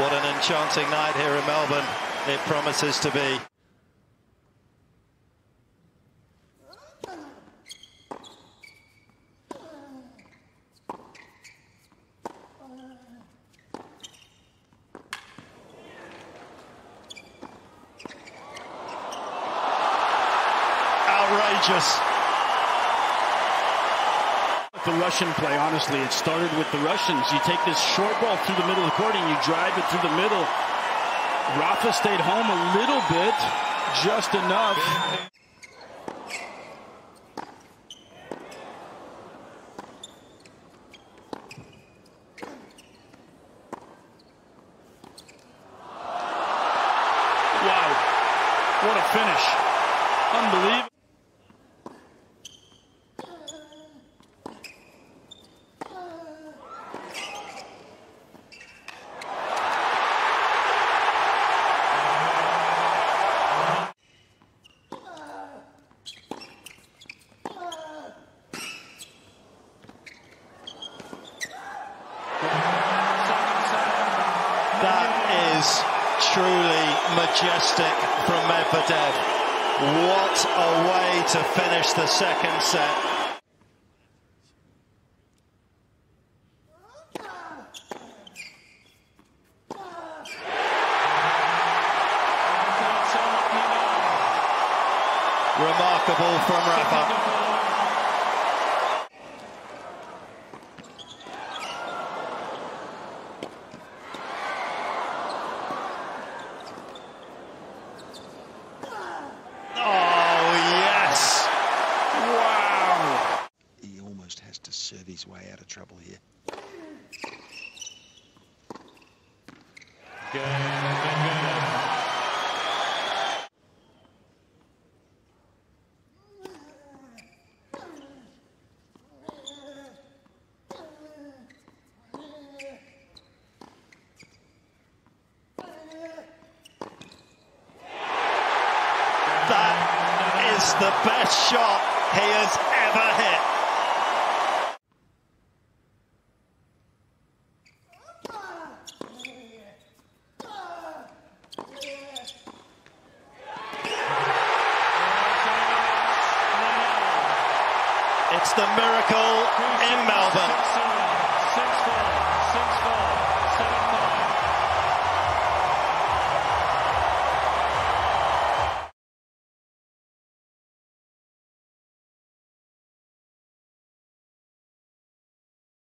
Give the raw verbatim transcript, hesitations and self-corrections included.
What an enchanting night here in Melbourne. It promises to be. Outrageous. The Russian play, honestly, it started with the Russians. You take this short ball through the middle of the court and you drive it through the middle. Rafa stayed home a little bit, just enough. Wow, what a finish. Unbelievable. That is truly majestic from Medvedev. What a way to finish the second set. Remarkable from Rafa. Serve his way out of trouble here. Good, good, good. That is the best shot he has ever hit. It's the miracle in Melbourne.